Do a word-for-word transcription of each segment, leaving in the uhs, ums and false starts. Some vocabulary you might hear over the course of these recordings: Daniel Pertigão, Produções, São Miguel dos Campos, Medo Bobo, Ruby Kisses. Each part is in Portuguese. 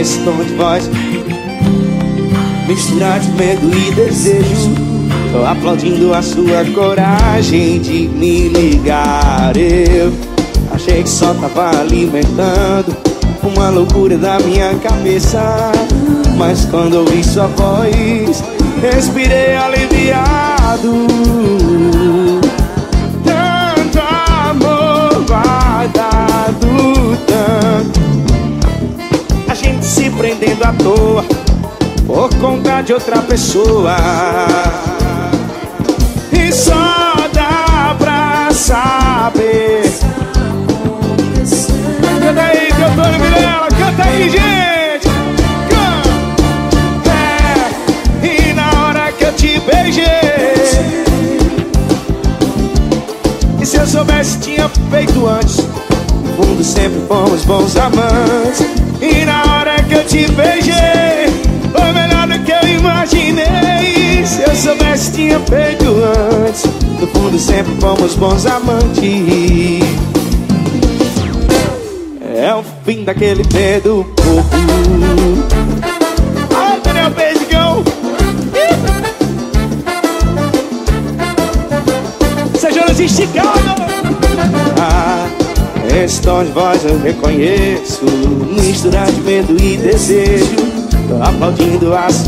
esse tom de voz, misturado de medo e desejo, aplaudindo a sua coragem de me ligar. Eu achei que só tava alimentando uma loucura da minha cabeça, mas quando ouvi sua voz, respirei aliviado. Tanto amor guardado, tanto a gente se prendendo à toa por conta de outra pessoa, e só dá pra saber. Canta aí, cantora Mirella, canta aí, gente, canta. É, e na hora que eu te beijei, e se eu soubesse tinha feito antes, no fundo sempre fomos bons amantes. E na hora que eu te beijei, foi melhor do que eu imaginei. Se eu soubesse tinha feito antes, no fundo sempre fomos bons amantes. É o fim daquele medo bobo. Alô, Daniel Pertigão. Sejamos esticados. Ah, esse tom de voz eu reconheço, misturar de medo e desejo, aplaudindo as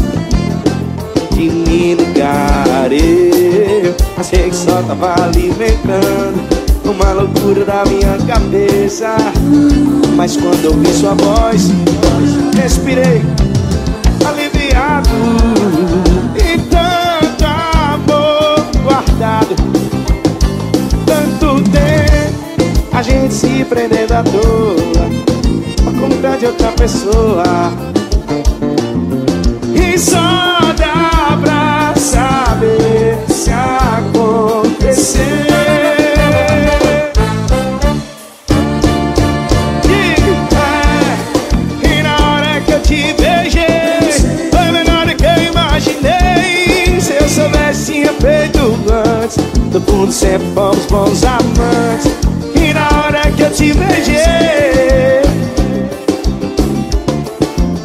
de me ligar. Eu achei que só tava alimentando uma loucura da minha cabeça, mas quando ouvi sua voz, respirei aliviado. E tanto amor guardado, tanto tempo a gente se prendendo à toa por conta de outra pessoa, e só dá pra saber se acontecer. E, é, e na hora que eu te beijei, foi menor do que eu imaginei. Se eu soubesse tinha feito antes, do mundo sempre fomos bons amantes. E na hora que eu te beijei,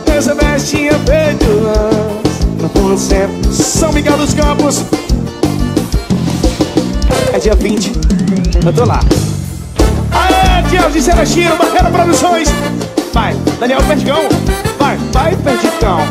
se eu soubesse tinha feito antes, sempre. São Miguel dos Campos. É dia vinte, eu tô lá. Aê, Deus de Serachino, bacana Produções. Vai, Daniel Pertigão. Vai, vai, Pertigão.